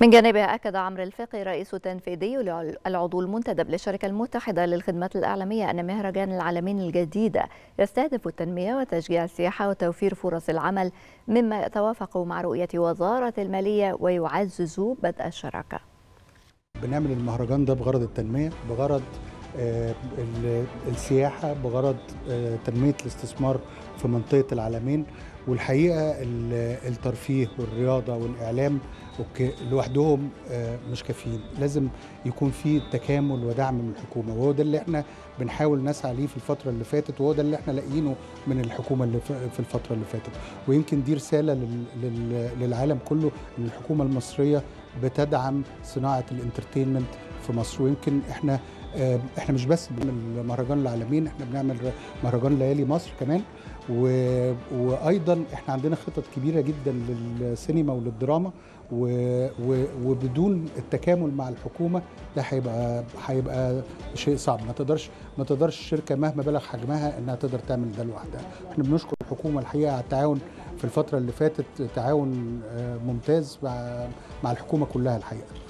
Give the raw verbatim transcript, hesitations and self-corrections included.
من جانبها أكد عمرو الفقي رئيس تنفيذي العضو المنتدب للشركة المتحدة للخدمات الإعلامية أن مهرجان العلمين الجديد يستهدف التنمية وتشجيع السياحة وتوفير فرص العمل مما يتوافق مع رؤية وزارة المالية ويعزز بدء الشراكة. بنعمل المهرجان ده بغرض التنمية، بغرض السياحة، بغرض تنمية الاستثمار في منطقة العلمين، والحقيقة الترفيه والرياضة والإعلام لوحدهم مش كافيين، لازم يكون في تكامل ودعم من الحكومة، وهو ده اللي احنا بنحاول نسعى ليه في الفترة اللي فاتت، وهو ده اللي احنا لاقيينه من الحكومة اللي في الفترة اللي فاتت. ويمكن دي رسالة للعالم كله ان الحكومة المصرية بتدعم صناعة الانترتينمنت في مصر، ويمكن احنا احنا مش بس بنعمل مهرجان العلمين، احنا بنعمل مهرجان ليالي مصر كمان، وايضا احنا عندنا خطط كبيره جدا للسينما وللدراما، وبدون التكامل مع الحكومه ده هيبقى هيبقى شيء صعب. ما تقدرش ما تقدرش الشركه مهما بلغ حجمها انها تقدر تعمل ده لوحدها. احنا بنشكر الحكومه الحقيقه على التعاون في الفتره اللي فاتت، تعاون ممتاز مع مع الحكومه كلها الحقيقه.